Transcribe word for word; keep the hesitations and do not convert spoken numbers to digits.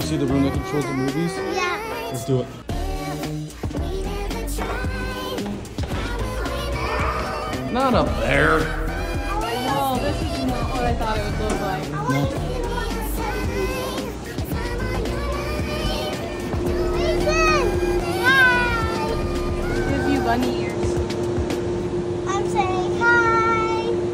go see the room that controls the movies? Yeah. Let's do it. Not up there. No, this is not what I thought it would look like. No. Give you bunny ears.